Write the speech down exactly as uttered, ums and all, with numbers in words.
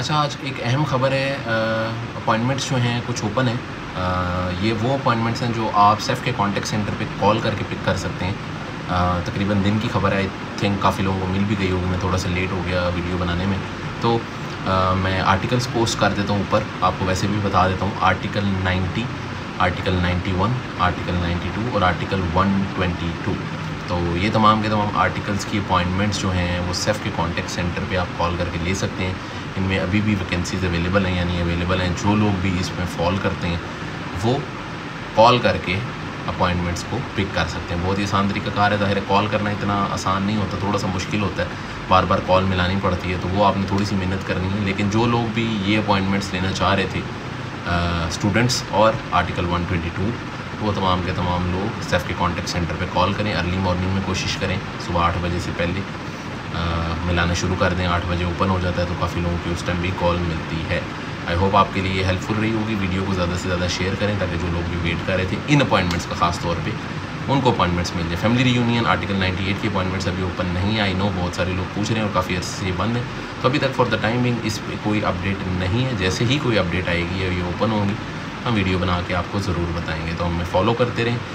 अच्छा, आज एक अहम ख़बर है, अपॉइंटमेंट्स जो हैं कुछ ओपन हैं। ये वो अपॉइंटमेंट्स हैं जो आप सेफ के कॉन्टैक्ट सेंटर पे कॉल करके पिक कर सकते हैं। तकरीबन दिन की खबर आई थिंक, काफ़ी लोगों को मिल भी गई होगी। मैं थोड़ा सा लेट हो गया वीडियो बनाने में, तो आ, मैं आर्टिकल्स पोस्ट कर देता हूँ ऊपर, आपको वैसे भी बता देता हूँ। Article ninety, article ninety one, article ninety two और आर्टिकल वन ट्वेंटी टू। तो ये तमाम के तमाम आर्टिकल्स की अपॉइंटमेंट्स जो हैं वो सेफ के कॉन्टैक्ट सेंटर पे आप कॉल करके ले सकते हैं। इनमें अभी भी वैकेंसीज अवेलेबल हैं, यानी अवेलेबल हैं। जो लोग भी इसमें फॉल करते हैं वो कॉल करके अपॉइंटमेंट्स को पिक कर सकते हैं। बहुत ही आसान तरीका कार है। ज़ाहिर है कॉल करना इतना आसान नहीं होता, थोड़ा सा मुश्किल होता है, बार बार कॉल मिलानी पड़ती है, तो वो आपने थोड़ी सी मेहनत करनी है। लेकिन जो लोग भी ये अपॉइंटमेंट्स लेना चाह रहे थे, स्टूडेंट्स और आर्टिकल वन ट्वेंटी टू, वो तमाम के तमाम लोग सेफ के कॉन्टैक्ट सेंटर पे कॉल करें। अर्ली मॉर्निंग में कोशिश करें, सुबह आठ बजे से पहले आ, मिलाना शुरू कर दें। आठ बजे ओपन हो जाता है, तो काफ़ी लोगों की उस टाइम भी कॉल मिलती है। आई होप आपके लिए हेल्पफुल रही होगी। वीडियो को ज़्यादा से ज़्यादा शेयर करें ताकि जो लोग भी वेट कर रहे थे इन अपॉइंटमेंट्स का, खास तौर पे उनको अपॉइंटमेंट्स मिल जाए। Family reunion article ninety eight की अपॉइंटमेंट्स अभी ओपन नहीं है। आई नो बहुत सारे लोग पूछ रहे हैं और काफ़ी अच्छे से बंद है, तो अभी तक फॉर द टाइम बिंग इस पर कोई अपडेट नहीं है। जैसे ही कोई अपडेट आएगी या ये ओपन होंगी, हम वीडियो बना के आपको ज़रूर बताएँगे। तो हमें फॉलो करते रहें।